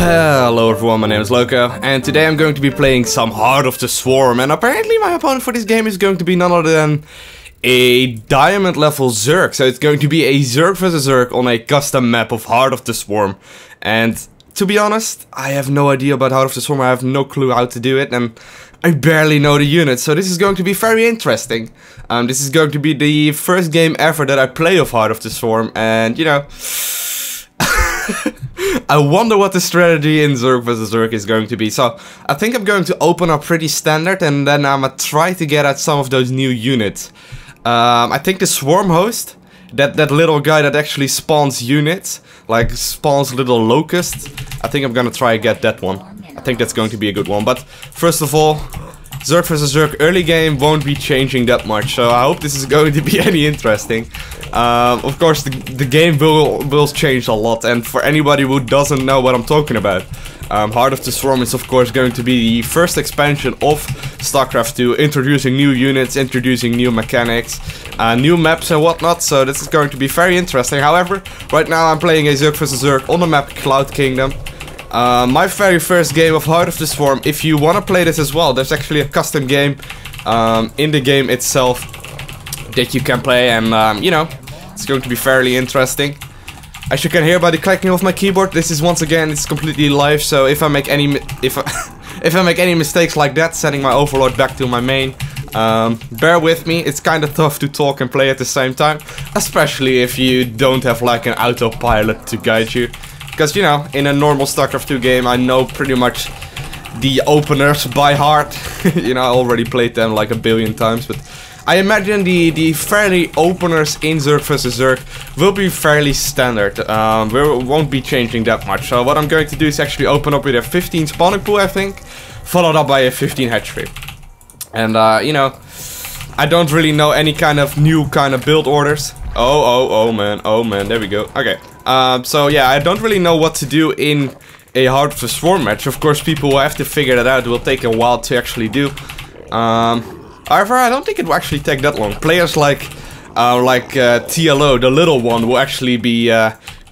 Hello everyone, my name is Loco, and today I'm going to be playing some Heart of the Swarm, and apparently my opponent for this game is going to be none other than a diamond level Zerg. So it's going to be a Zerg versus Zerg on a custom map of Heart of the Swarm. And to be honest, I have no idea about Heart of the Swarm, I have no clue how to do it, and I barely know the units, so this is going to be very interesting. This is going to be the first game ever that I play of Heart of the Swarm, and you know... I wonder what the strategy in Zerg vs Zerg is going to be. So I think I'm going to open up pretty standard, and then I'm gonna try to get at some of those new units. I think the Swarm Host, that little guy that actually spawns units, like spawns little locusts, I think I'm gonna try to get that one. I think that's going to be a good one. But first of all, Zerg vs Zerg early game won't be changing that much, so I hope this is going to be any interesting. Of course, the game will change a lot, and for anybody who doesn't know what I'm talking about, Heart of the Swarm is of course going to be the first expansion of StarCraft II, introducing new units, introducing new mechanics, new maps and whatnot, so this is going to be very interesting. However, right now I'm playing a Zerg vs Zerg on the map Cloud Kingdom. My very first game of Heart of the Swarm. If you want to play this as well, there's actually a custom game in the game itself that you can play, and you know, it's going to be fairly interesting. As you can hear by the clacking of my keyboard, this is once again, it's completely live, so if I make any if I make any mistakes like that, sending my overlord back to my main, bear with me. It's kind of tough to talk and play at the same time, especially if you don't have like an autopilot to guide you. Because, you know, in a normal StarCraft 2 game, I know pretty much the openers by heart. You know, I already played them like a billion times, but I imagine the fairly openers in Zerg vs Zerg will be fairly standard. We won't be changing that much. So what I'm going to do is actually open up with a 15 spawning pool, I think, followed up by a 15 hatchery. And, you know, I don't really know any kind of new kind of build orders. Oh man, there we go, okay. So yeah, I don't really know what to do in a Heart of the Swarm match. Of course, people will have to figure that out. It will take a while to actually do. However, I don't think it will actually take that long. Players like TLO, the little one, will actually be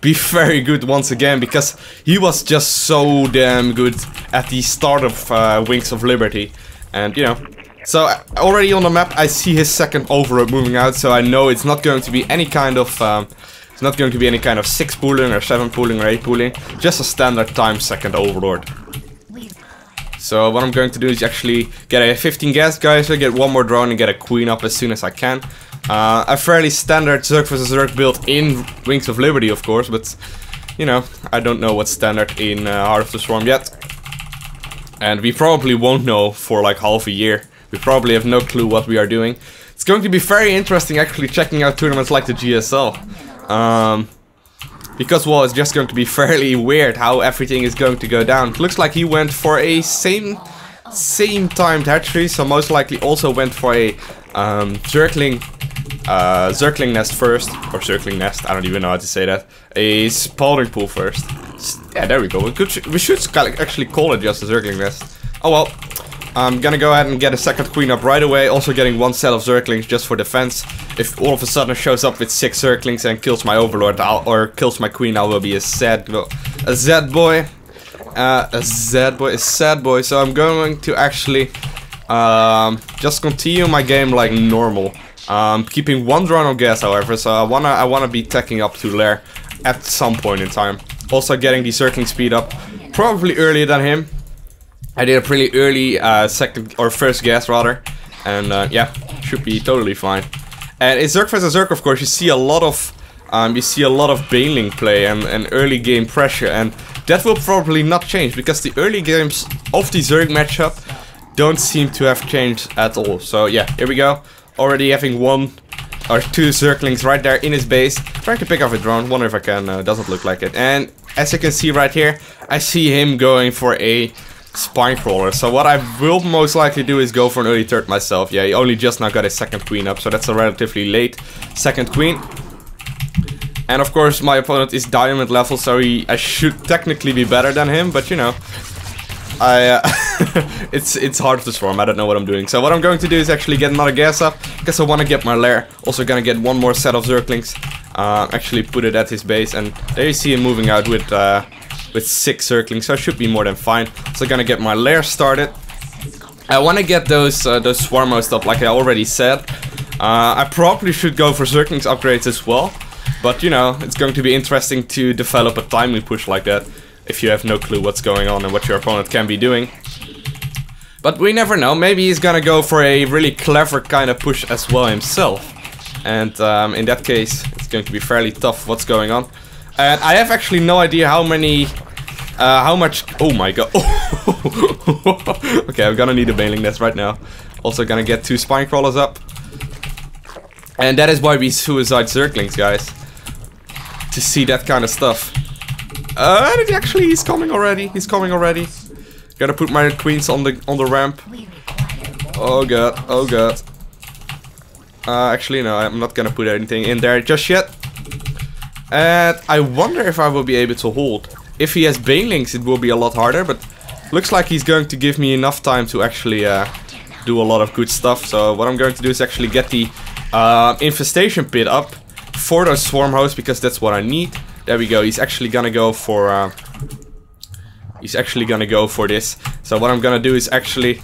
very good once again, because he was just so damn good at the start of Wings of Liberty, and you know. So already on the map, I see his second overlord moving out, so I know it's not going to be any kind of. It's not going to be any kind of 6 pooling or 7 pooling or 8 pooling, just a standard time second overlord. So what I'm going to do is actually get a 15 gas geyser, get one more drone and get a queen up as soon as I can. A fairly standard Zerg vs Zerg build in Wings of Liberty, of course, but you know, I don't know what's standard in Heart of the Swarm yet. And we probably won't know for like half a year. We probably have no clue what we are doing. It's going to be very interesting actually checking out tournaments like the GSL. Because, well, it's just going to be fairly weird how everything is going to go down. It looks like he went for a same timed hatchery, so most likely also went for a Zergling Nest first, or Zergling Nest, I don't even know how to say that, a spawning pool first. Yeah, there we go, we should actually call it just a Zergling Nest. Oh well, I'm gonna go ahead and get a second queen up right away, also getting one set of Zerglings just for defense. If all of a sudden it shows up with 6 Zerglings and kills my overlord, or kills my queen, I will be a sad boy, so I'm going to actually just continue my game like normal. Keeping one drone on gas, however, so I wanna be teching up to Lair at some point in time. Also getting the Zergling speed up, probably earlier than him. I did a pretty early first gas rather, and yeah, should be totally fine. And in Zerg vs Zerg, of course, you see a lot of Baneling play and early game pressure, and that will probably not change because the early games of the Zerg matchup don't seem to have changed at all. So yeah, here we go, already having one or two Zerglings right there in his base, trying to pick off a drone. Wonder if I can. Doesn't look like it. And as you can see right here, I see him going for a spine crawler. So what I will most likely do is go for an early turret myself. Yeah, he only just now got his second queen up, so that's a relatively late second queen. And of course my opponent is diamond level, so I should technically be better than him, but you know, it's Heart of the Swarm, I don't know what I'm doing. So what I'm going to do is actually get another gas up, because I want to get my Lair. Also gonna get one more set of Zerglings, actually put it at his base, and there you see him moving out with with 6 Zerglings, so I should be more than fine. So I'm gonna get my lair started. I wanna get those Swarm Host up, like I already said. I probably should go for Zerglings upgrades as well, but you know, it's going to be interesting to develop a timely push like that if you have no clue what's going on and what your opponent can be doing. But we never know, maybe he's gonna go for a really clever kind of push as well himself. And in that case, it's going to be fairly tough what's going on. And I have actually no idea how many... how much... Oh my god. Okay, I'm gonna need a Baneling Nest right now. Also gonna get 2 Spine Crawlers up. And that is why we suicide Zerglings, guys. To see that kind of stuff. Actually, he's coming already. He's coming already. Gotta put my queens on the ramp. Oh god, oh god. Actually no, I'm not gonna put anything in there just yet. And I wonder if I will be able to hold. If he has Banelings it will be a lot harder, but looks like he's going to give me enough time to actually do a lot of good stuff. So what I'm going to do is actually get the Infestation Pit up for those Swarm Hosts, because that's what I need. There we go, he's actually gonna go for... he's actually gonna go for this. So what I'm gonna do is actually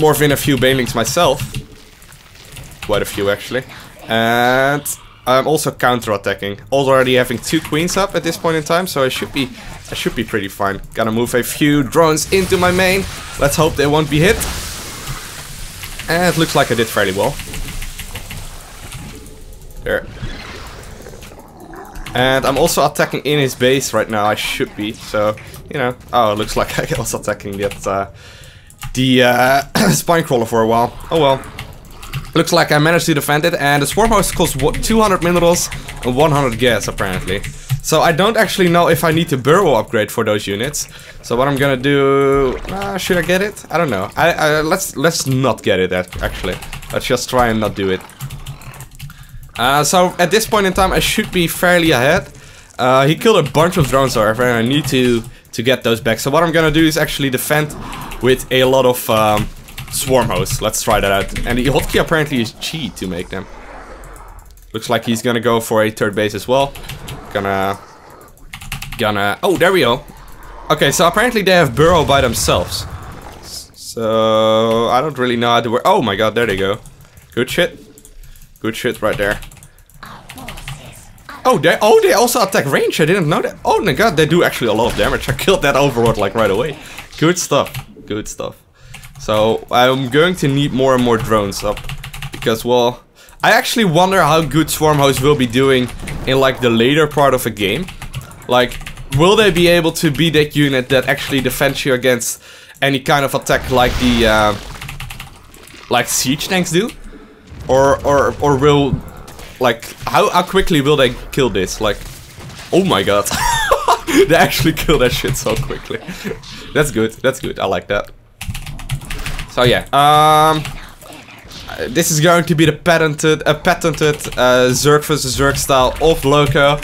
morph in a few Banelings myself. Quite a few actually. And I'm also counter-attacking. Already having 2 queens up at this point in time, so I should be pretty fine. Gonna move a few drones into my main. Let's hope they won't be hit. And it looks like I did fairly well. There. And I'm also attacking in his base right now, I should be, so, you know. Oh, it looks like I was attacking that, Spine Crawler for a while. Oh well. Looks like I managed to defend it, and the Swarm Host costs 200 minerals and 100 gas, apparently. So I don't actually know if I need to burrow upgrade for those units. So what I'm gonna do... should I get it? I don't know. Let's not get it, actually. Let's just try and not do it. So at this point in time I should be fairly ahead. He killed a bunch of drones however, and I need to get those back. So what I'm gonna do is actually defend with a lot of Swarm Hosts. Let's try that out. And the hotkey apparently is G to make them. Looks like he's gonna go for a third base as well. Oh, there we go. Okay, so apparently they have burrow by themselves. So I don't really know how to work. Oh my god, there they go. Good shit. Good shit right there. Oh, they also attack range. I didn't know that. Oh my god, they do actually a lot of damage. I killed that overlord like right away. Good stuff. Good stuff. So I'm going to need more and more drones up, because well, I actually wonder how good Swarm Hosts will be doing in like the later part of a game. Like, will they be able to be that unit that actually defends you against any kind of attack like the like siege tanks do? Or will, like, how quickly will they kill this? Like, oh my god. They actually kill that shit so quickly. That's good, that's good, I like that. So yeah, this is going to be the patented Zerg vs Zerg style of Loco.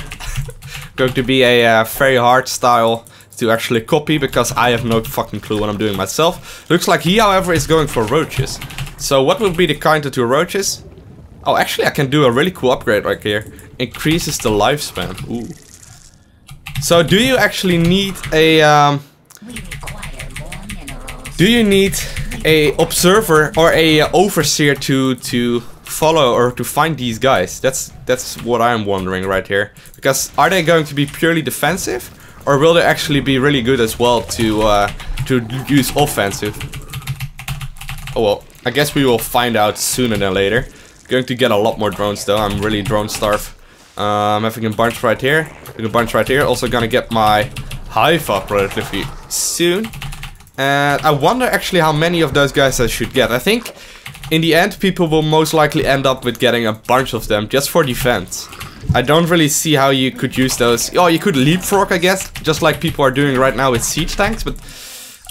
Going to be a very hard style to actually copy, because I have no fucking clue what I'm doing myself. Looks like he, however, is going for roaches. So what would be the counter to roaches? Oh, actually I can do a really cool upgrade right here. Increases the lifespan. Ooh. So do you actually need a... do you need a observer or a overseer to follow or to find these guys? That's what I'm wondering right here. Because are they going to be purely defensive? Or will they actually be really good as well to use offensive? Oh well. I guess we will find out sooner than later. Going to get a lot more drones though, I'm really drone starved. I'm having a bunch right here, also gonna get my hive up relatively soon. And I wonder actually how many of those guys I should get. I think in the end people will most likely end up with getting a bunch of them just for defense. I don't really see how you could use those. Oh, you could leapfrog I guess, just like people are doing right now with siege tanks, but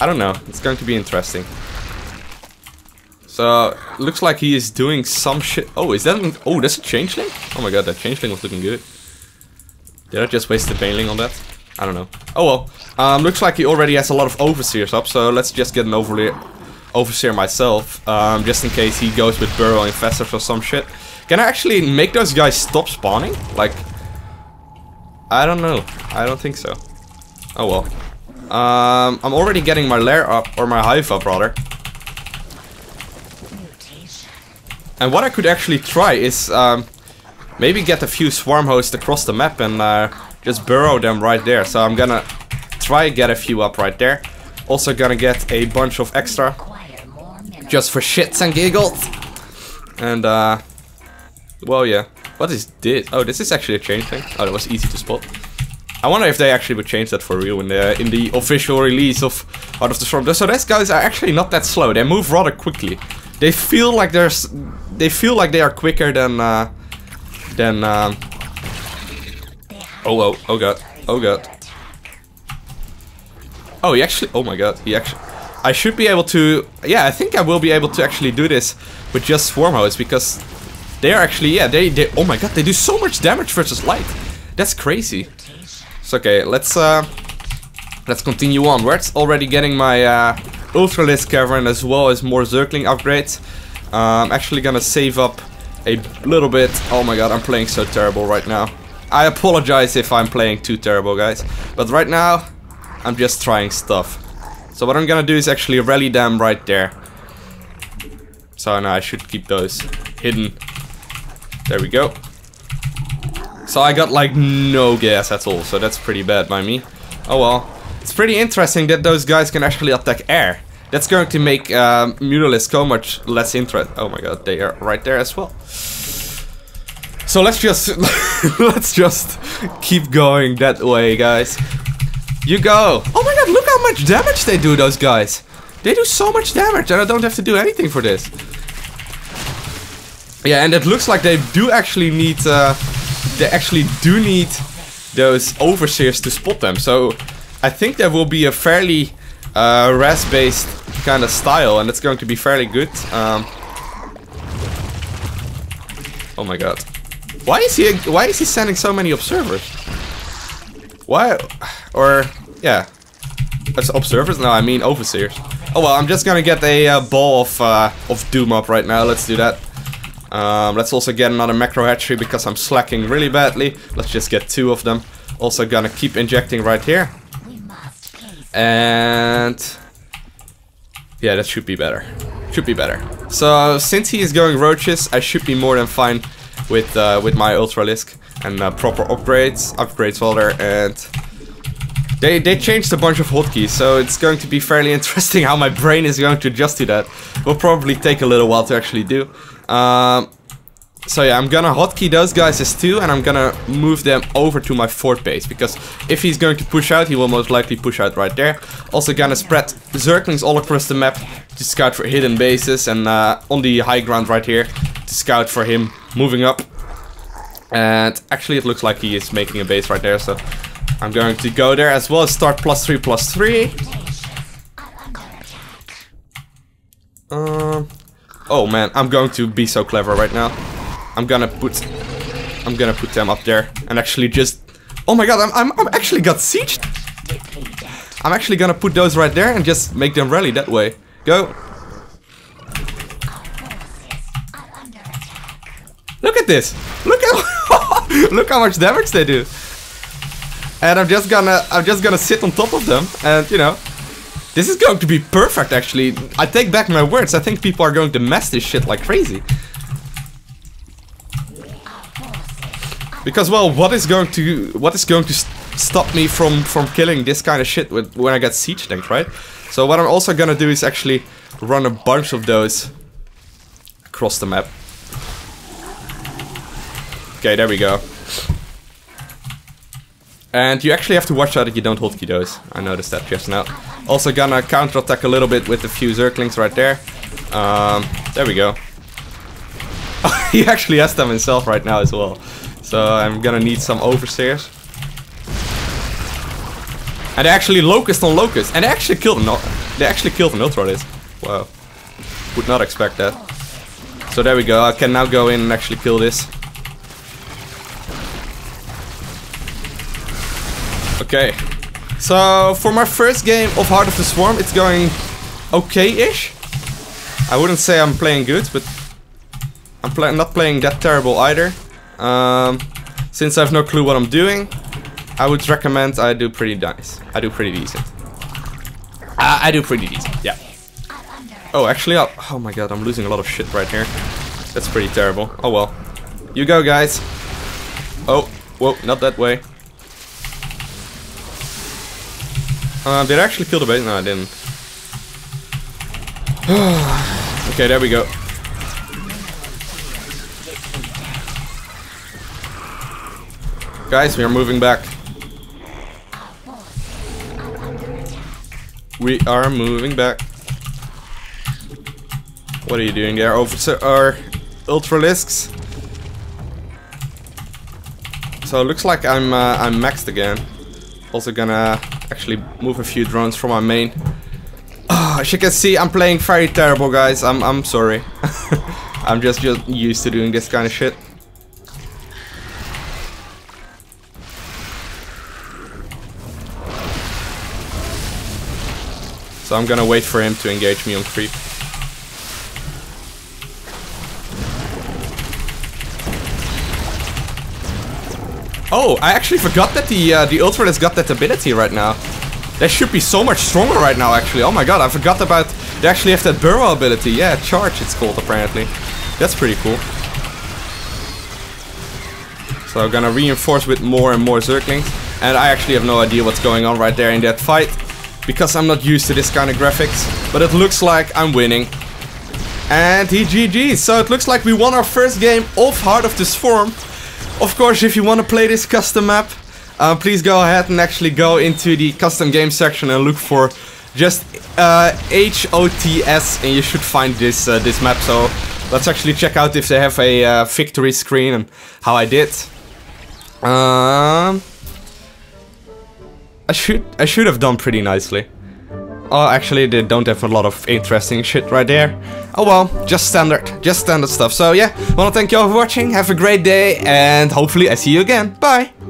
I don't know, it's going to be interesting. So, looks like he is doing some shit. Oh, is that an... Oh, that's a changeling? Oh my god, that changeling was looking good. Did I just waste the Baneling on that? I don't know. Oh well. Looks like he already has a lot of overseers up, so let's just get an overseer myself. Just in case he goes with burrow infestors or some shit. Can I actually make those guys stop spawning? Like... I don't know. I don't think so. Oh well. I'm already getting my lair up, or my hive up rather. And what I could actually try is maybe get a few swarm hosts across the map and just burrow them right there. So I'm gonna try get a few up right there. Also gonna get a bunch of extra just for shits and giggles. And well, yeah. What is this? Oh, this is actually a change thing. Oh, that was easy to spot. I wonder if they actually would change that for real in the official release of Heart of the Swarm. So these guys are actually not that slow. They move rather quickly. They feel like they are quicker than oh, oh god, oh god. Oh, he actually, oh my god, he actually, I should be able to, yeah, I think I will be able to actually do this with just Swarm Hosts, because they are actually, yeah, they oh my god, they do so much damage versus light. That's crazy. So, okay, let's continue onwards. Already getting my Ultralisk Cavern as well as more Zergling upgrades. I'm actually gonna save up a little bit. Oh my god, I'm playing so terrible right now. I apologize if I'm playing too terrible, guys. But right now, I'm just trying stuff. So what I'm gonna do is actually rally them right there. So now I should keep those hidden. There we go. So I got like no gas at all, so that's pretty bad by me. Oh well. It's pretty interesting that those guys can actually attack air. That's going to make Mutalists so much less interest. Oh my god, they are right there as well. So let's just let's just keep going that way, guys. You go. Oh my god, look how much damage they do, those guys. They do so much damage and I don't have to do anything for this. Yeah, and it looks like they do actually need they do need those overseers to spot them. So I think there will be a fairly res-based kind of style, and it's going to be fairly good. Oh my god. Why is he sending so many observers? Why? Or, yeah. As observers? No, I mean overseers. Oh well, I'm just gonna get a ball of doom up right now. Let's do that. Let's also get another macro hatchery because I'm slacking really badly. Let's just get two of them. Also gonna keep injecting right here. And yeah, that should be better. Should be better. So since he is going roaches, I should be more than fine with my Ultralisk and proper upgrades folder. And they changed a bunch of hotkeys, so it's going to be fairly interesting how my brain is going to adjust to that. Will probably take a little while to actually do. So yeah, I'm gonna hotkey those guys as too, and I'm gonna move them over to my fort base, because if he's going to push out, he will most likely push out right there. Also gonna spread Zerglings all across the map to scout for hidden bases, and on the high ground right here to scout for him moving up. And actually it looks like he is making a base right there, so I'm going to go there as well as start +3/+3. Oh man, I'm going to be so clever right now. I'm gonna put them up there and actually just. Oh my god, I'm actually got sieged. I'm actually gonna put those right there and just make them rally that way. Go. Look at this. Look at look how much damage they do. And I'm just gonna sit on top of them and you know. This is going to be perfect, actually. I take back my words. I think people are going to mess this shit like crazy. Because, well, what is going to stop me from killing this kind of shit when I get siege tanked, right? So what I'm also gonna do is actually run a bunch of those across the map. Okay, there we go. And you actually have to watch out that you don't hotkey those. I noticed that just now. Also gonna counterattack a little bit with a few Zerglings right there. There we go. He actually has them himself right now as well. So I'm gonna need some overseers. And they actually Locust on Locust. And they actually killed an Ultralisk. Wow. Would not expect that. So there we go. I can now go in and actually kill this. Okay, so for my first game of Heart of the Swarm, it's going okay-ish. I wouldn't say I'm playing good, but I'm not playing that terrible either. Since I have no clue what I'm doing, I would recommend I do pretty nice. I do pretty decent. I do pretty decent, yeah. Oh, actually, oh my god, I'm losing a lot of shit right here. That's pretty terrible. Oh well. You go, guys. Oh, whoa, not that way. Did I actually kill the base? No, I didn't. Okay, there we go. Guys, we are moving back. We are moving back. What are you doing there, officer? Our Ultralisks. So it looks like I'm maxed again. Also gonna actually move a few drones from my main. Oh, as you can see, I'm playing very terrible, guys. I'm sorry. I'm just used to doing this kind of shit. So I'm gonna wait for him to engage me on creep. Oh, I actually forgot that the Ultralisk got that ability right now. They should be so much stronger right now, actually. Oh my god, I forgot about... They actually have that burrow ability. Yeah, charge it's called, apparently. That's pretty cool. So I'm gonna reinforce with more and more Zerglings. And I actually have no idea what's going on right there in that fight, because I'm not used to this kind of graphics. But it looks like I'm winning. And he GG. So it looks like we won our first game of Heart of the Swarm. Of course, if you want to play this custom map, please go ahead and actually go into the custom game section and look for just HOTS, and you should find this this map. So let's actually check out if they have a victory screen and how I did. I should have done pretty nicely. Oh, actually, they don't have a lot of interesting shit right there. Oh well, just standard stuff. So yeah, I want to thank you all for watching, have a great day, and hopefully I see you again. Bye!